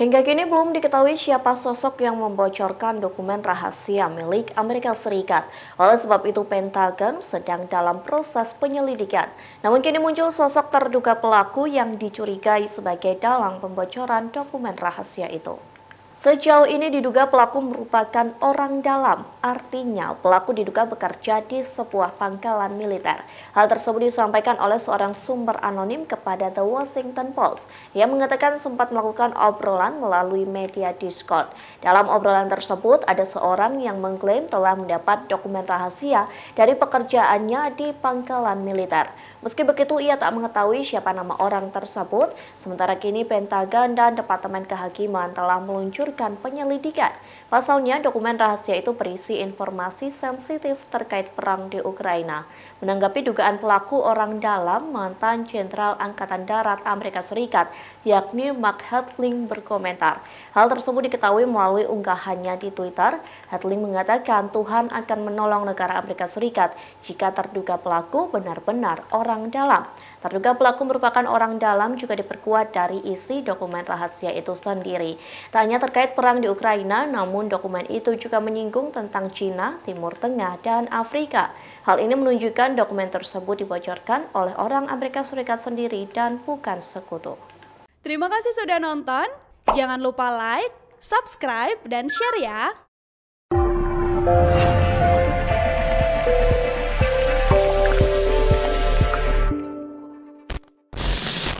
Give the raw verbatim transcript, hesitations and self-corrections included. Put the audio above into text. Hingga kini belum diketahui siapa sosok yang membocorkan dokumen rahasia milik Amerika Serikat. Oleh sebab itu Pentagon sedang dalam proses penyelidikan. Namun kini muncul sosok terduga pelaku yang dicurigai sebagai dalang pembocoran dokumen rahasia itu. Sejauh ini diduga pelaku merupakan orang dalam, artinya pelaku diduga bekerja di sebuah pangkalan militer. Hal tersebut disampaikan oleh seorang sumber anonim kepada The Washington Post. Ia mengatakan sempat melakukan obrolan melalui media Discord. Dalam obrolan tersebut ada seorang yang mengklaim telah mendapat dokumen rahasia dari pekerjaannya di pangkalan militer. Meski begitu ia tak mengetahui siapa nama orang tersebut, sementara kini Pentagon dan Departemen Kehakiman telah meluncurkan penyelidikan. Pasalnya dokumen rahasia itu berisi informasi sensitif terkait perang di Ukraina. Menanggapi dugaan pelaku orang dalam, mantan Jenderal Angkatan Darat Amerika Serikat yakni Mark Hedling berkomentar. Hal tersebut diketahui melalui unggahannya di Twitter. Hedling mengatakan Tuhan akan menolong negara Amerika Serikat jika terduga pelaku benar-benar orang orang dalam. Terduga pelaku merupakan orang dalam juga diperkuat dari isi dokumen rahasia itu sendiri. Tak hanya terkait perang di Ukraina, namun dokumen itu juga menyinggung tentang Cina, Timur Tengah, dan Afrika. Hal ini menunjukkan dokumen tersebut dibocorkan oleh orang Amerika Serikat sendiri dan bukan sekutu. Terima kasih sudah nonton. Jangan lupa like, subscribe, dan share ya.